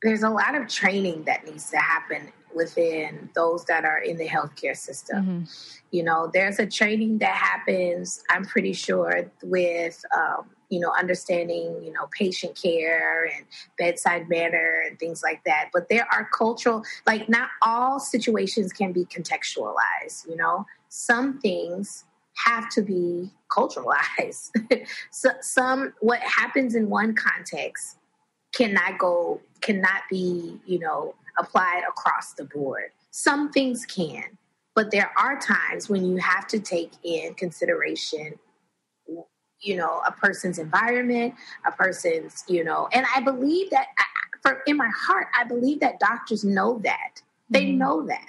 there's a lot of training that needs to happen within those that are in the healthcare system. Mm-hmm. You know, there's a training that happens, I'm pretty sure, with, um, you know, understanding, you know, patient care and bedside manner and things like that. But there are cultural, like not all situations can be contextualized, you know. Some things have to be culturalized. so, some, what happens in one context cannot go, cannot be, you know, applied across the board. Some things can, but there are times when you have to take in consideration, you know, a person's environment, a person's, you know, and I believe that I, for, in my heart, I believe that doctors know that. They mm. know that.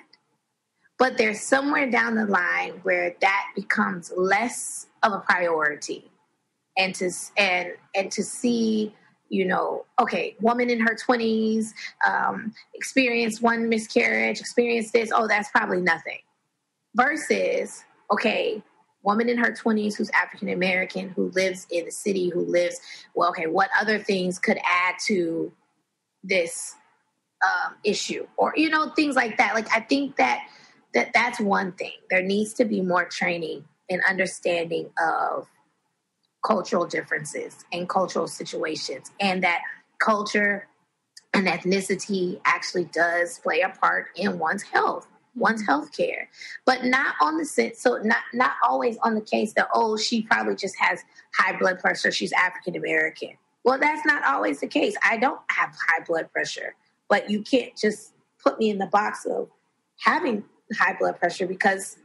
But there's somewhere down the line where that becomes less of a priority, and to and and to see, you know, okay, woman in her twenties, um, experienced one miscarriage, experienced this. Oh, that's probably nothing. Versus, okay, woman in her twenties who's African American, who lives in the city, who lives well. Okay, what other things could add to this um, issue, or you know, things like that. Like I think that. That that's one thing. There needs to be more training and understanding of cultural differences and cultural situations, and that culture and ethnicity actually does play a part in one's health, one's health care, but not on the sense, so not, not always on the case that, oh, she probably just has high blood pressure, she's African-American. Well, that's not always the case. I don't have high blood pressure, but you can't just put me in the box of having high blood pressure because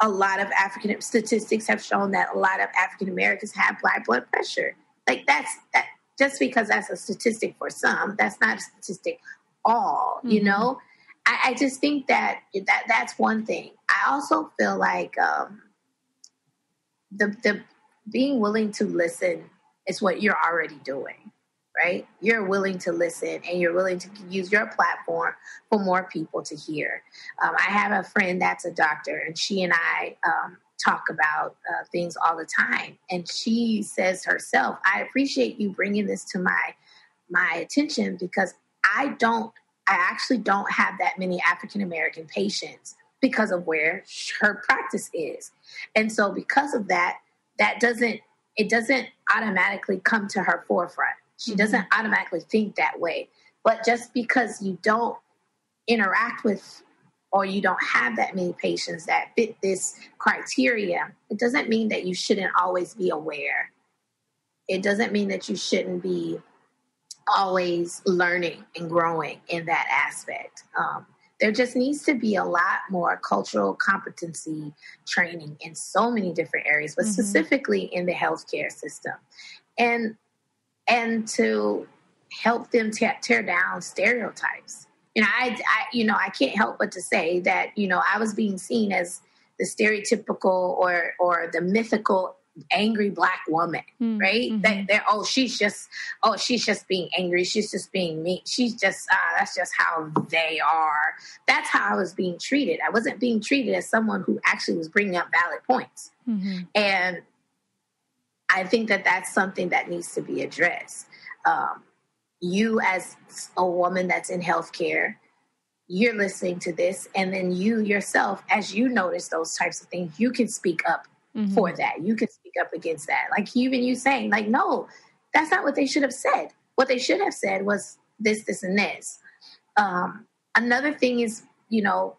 a lot of African statistics have shown that a lot of African Americans have high blood pressure. Like that's that, just because that's a statistic for some, that's not a statistic all, mm-hmm. you know? I, I just think that, that that's one thing. I also feel like um, the the being willing to listen is what you're already doing, right? You're willing to listen and you're willing to use your platform for more people to hear. Um, I have a friend that's a doctor, and she and I um, talk about uh, things all the time. And she says herself, I appreciate you bringing this to my, my attention because I don't, I actually don't have that many African-American patients because of where her practice is. And so because of that, that doesn't, it doesn't automatically come to her forefront. She doesn't automatically think that way. But just because you don't interact with or you don't have that many patients that fit this criteria, it doesn't mean that you shouldn't always be aware. It doesn't mean that you shouldn't be always learning and growing in that aspect. Um, there just needs to be a lot more cultural competency training in so many different areas, but mm-hmm. specifically in the healthcare system. And And to help them te- tear down stereotypes. You know, I, I, you know, I can't help but to say that, you know, I was being seen as the stereotypical or or the mythical angry Black woman, mm-hmm. right? That they're, oh, she's just, oh, she's just being angry. She's just being mean. She's just, ah, that's just how they are. That's how I was being treated. I wasn't being treated as someone who actually was bringing up valid points. Mm-hmm. And I think that that's something that needs to be addressed. Um, you as a woman that's in healthcare, you're listening to this, and then you yourself, as you notice those types of things, you can speak up mm-hmm. for that. You can speak up against that. Like even you saying, like, no, that's not what they should have said. What they should have said was this, this, and this. Um, another thing is, you know,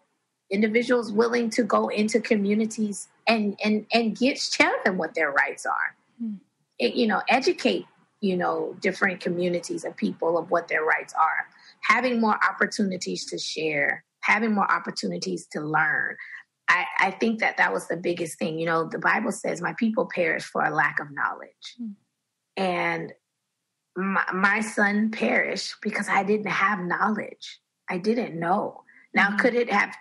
individuals willing to go into communities and and and get tell them what their rights are. It, you know, educate, you know, different communities and people of what their rights are, having more opportunities to share, having more opportunities to learn. I, I think that that was the biggest thing. You know, the Bible says my people perish for a lack of knowledge. Mm. And my, my son perished because I didn't have knowledge. I didn't know. Now, mm. could it have,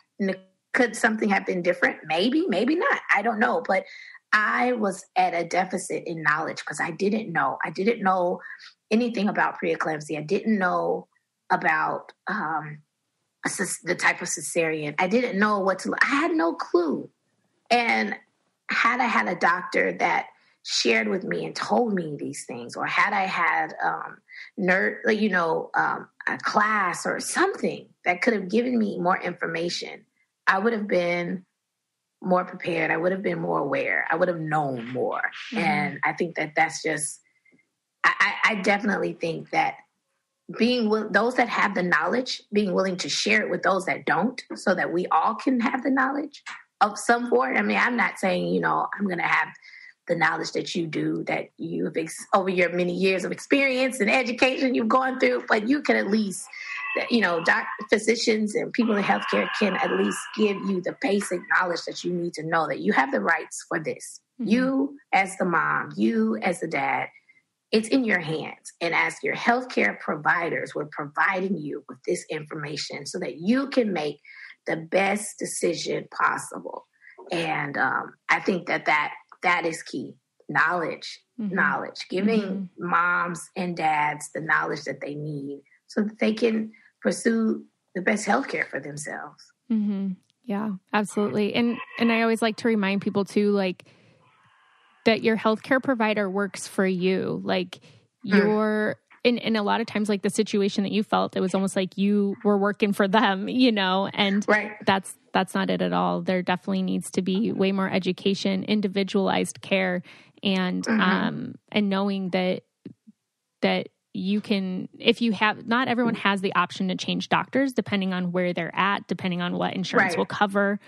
could something have been different? Maybe, maybe not. I don't know. But I was at a deficit in knowledge because I didn't know. I didn't know anything about preeclampsia. I didn't know about um, the type of cesarean. I didn't know what to look. I had no clue. And had I had a doctor that shared with me and told me these things, or had I had um, nerd, you know, um, a class or something that could have given me more information, I would have been more prepared. I would have been more aware. I would have known more. Mm-hmm. And I think that that's just, I, I definitely think that being with those that have the knowledge, being willing to share it with those that don't, so that we all can have the knowledge of some form. I mean, I'm not saying, you know, I'm going to have the knowledge that you do, that you've ex- over your many years of experience and education you've gone through, but you can at least, you know, doc, physicians and people in healthcare can at least give you the basic knowledge that you need to know that you have the rights for this. Mm-hmm. You as the mom, you as the dad, it's in your hands. And as your healthcare providers, we're providing you with this information so that you can make the best decision possible. And um, I think that, that that is key. Knowledge, mm-hmm. knowledge, giving mm-hmm. moms and dads the knowledge that they need so that they can pursue the best healthcare for themselves. Mm-hmm. Yeah, absolutely. And and I always like to remind people too, like that your healthcare provider works for you. Like your mm. and, and a lot of times, like the situation that you felt, it was almost like you were working for them, you know. And right. that's that's not it at all. There definitely needs to be way more education, individualized care, and mm-hmm. um, and knowing that that you can, if you have, not everyone has the option to change doctors depending on where they're at, depending on what insurance right. will cover,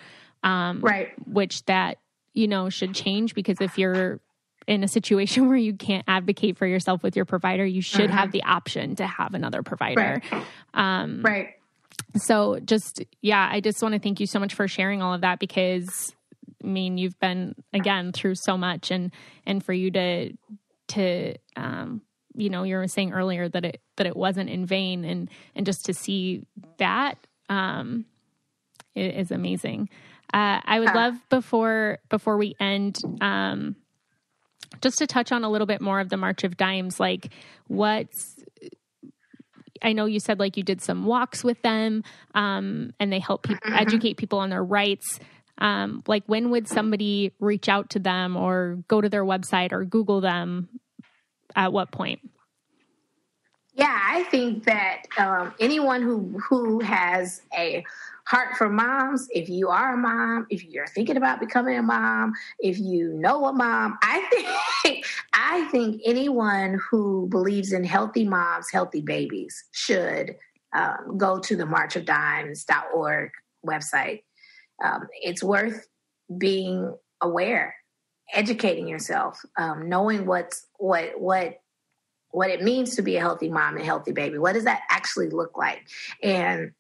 um, right. which that, you know, should change, because if you're in a situation where you can't advocate for yourself with your provider, you should uh-huh. have the option to have another provider. Right. Um, right. So just, yeah, I just want to thank you so much for sharing all of that, because I mean, you've been, again, through so much, and, and for you to, to, um, you know, you were saying earlier that it, that it wasn't in vain, and, and just to see that, um, it is amazing. Uh, I would love before, before we end, um, just to touch on a little bit more of the March of Dimes, like what's, I know you said like you did some walks with them, um, and they help people educate people on their rights. Um, like when would somebody reach out to them or go to their website or Google them? At what point? Yeah, I think that um, anyone who who has a heart for moms, if you are a mom, if you're thinking about becoming a mom, if you know a mom, I think I think anyone who believes in healthy moms, healthy babies should um, go to the march of dimes dot org website. Um, it's worth being aware, educating yourself, um, knowing what's what what what it means to be a healthy mom and healthy baby. What does that actually look like? And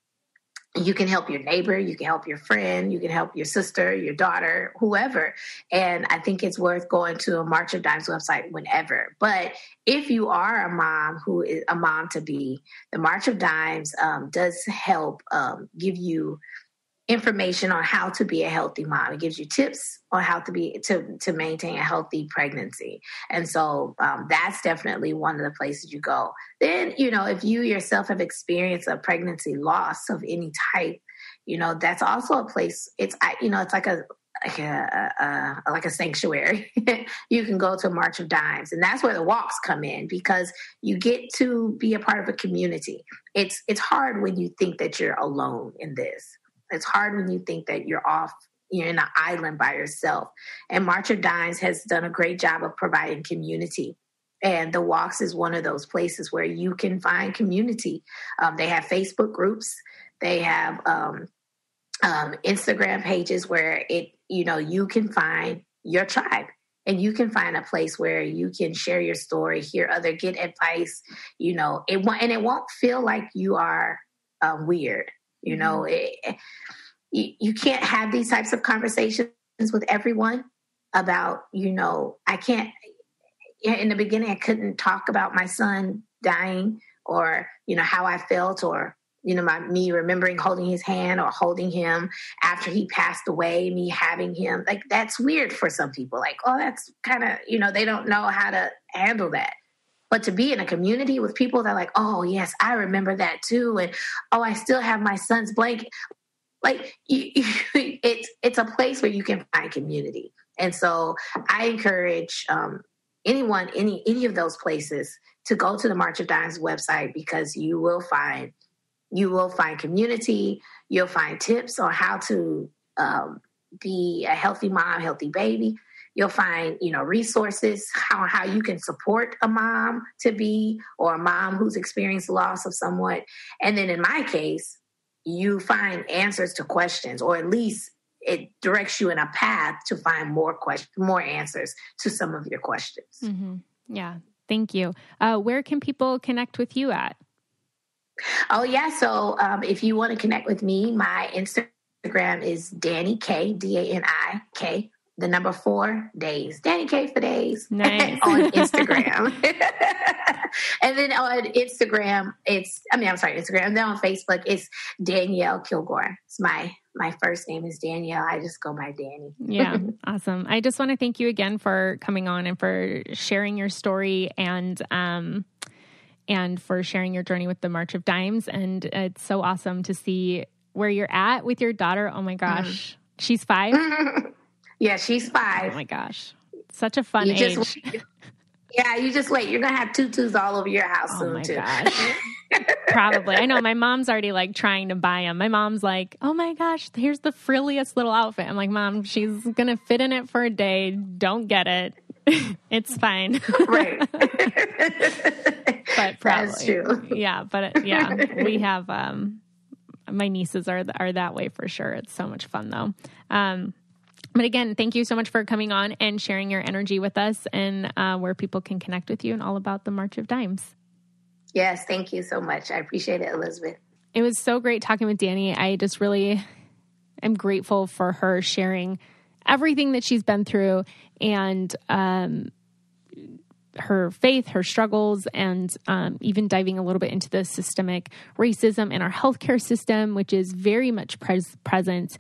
you can help your neighbor, you can help your friend, you can help your sister, your daughter, whoever. And I think it's worth going to a March of Dimes website whenever. But if you are a mom who is a mom to be, the March of Dimes um, does help um, give you information on how to be a healthy mom. It gives you tips on how to be to to maintain a healthy pregnancy, and so um, that's definitely one of the places you go. Then, you know, if you yourself have experienced a pregnancy loss of any type, you know, that's also a place. It's you know, it's like a like a, a, like a sanctuary. You can go to March of Dimes, and that's where the walks come in, because you get to be a part of a community. It's it's hard when you think that you're alone in this. It's hard when you think that you're off, you're in an island by yourself. And March of Dimes has done a great job of providing community. And the walks is one of those places where you can find community. Um, they have Facebook groups. They have um, um, Instagram pages where it, you know, you can find your tribe. And you can find a place where you can share your story, hear other, get advice, you know, it and it won't feel like you are uh, weird. You know, it, you, you can't have these types of conversations with everyone about, you know, I can't, in the beginning, I couldn't talk about my son dying or, you know, how I felt or, you know, my, me remembering holding his hand or holding him after he passed away, me having him. Like, that's weird for some people. Like, oh, that's kind of, you know, they don't know how to handle that. But to be in a community with people that are like, oh, yes, I remember that too. And, oh, I still have my son's blanket. Like, you, you, it's it's a place where you can find community. And so I encourage um, anyone, any any of those places to go to the March of Dimes website, because you will find, you will find community. You'll find tips on how to um, be a healthy mom, healthy baby. You'll find, you know, resources, how, how you can support a mom to be or a mom who's experienced loss of someone. And then in my case, you find answers to questions, or at least it directs you in a path to find more questions, more answers to some of your questions. Mm-hmm. Yeah. Thank you. Uh, where can people connect with you at? Oh, yeah. So um, if you want to connect with me, my Instagram is Dani K, D A N I K. The number four days, Dani K for days. Nice. On Instagram. And then on Instagram, it's, I mean, I'm sorry, Instagram. And then on Facebook, it's Danielle Kilgore. It's my, my first name is Danielle. I just go by Dani. Yeah. Awesome. I just want to thank you again for coming on and for sharing your story and, um, and for sharing your journey with the March of Dimes. And it's so awesome to see where you're at with your daughter. Oh my gosh. Mm. She's five. Yeah, she's five. Oh my gosh. Such a fun you age. Just, yeah, you just wait. You're going to have tutus all over your house oh soon, my too. Gosh. Probably. I know. My mom's already like trying to buy them. My mom's like, oh my gosh, here's the frilliest little outfit. I'm like, Mom, she's going to fit in it for a day. Don't get it. It's fine. Right. But probably. That's true. Yeah. But yeah, we have, um, my nieces are, are that way for sure. It's so much fun though. Um, but again, thank you so much for coming on and sharing your energy with us and uh, where people can connect with you and all about the March of Dimes. Yes. Thank you so much. I appreciate it, Elizabeth. It was so great talking with Dani. I just really am grateful for her sharing everything that she's been through and, um, her faith, her struggles, and um, even diving a little bit into the systemic racism in our healthcare system, which is very much pres- present.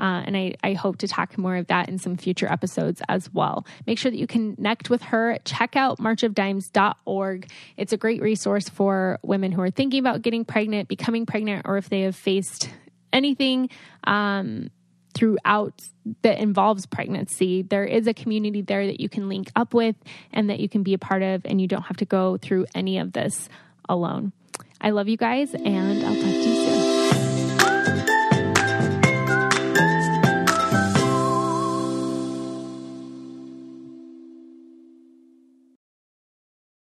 Uh, and I, I hope to talk more of that in some future episodes as well. Make sure that you connect with her. Check out march of dimes dot org. It's a great resource for women who are thinking about getting pregnant, becoming pregnant, or if they have faced anything um, throughout that involves pregnancy. There is a community there that you can link up with and that you can be a part of, and you don't have to go through any of this alone. I love you guys, and I'll talk to you.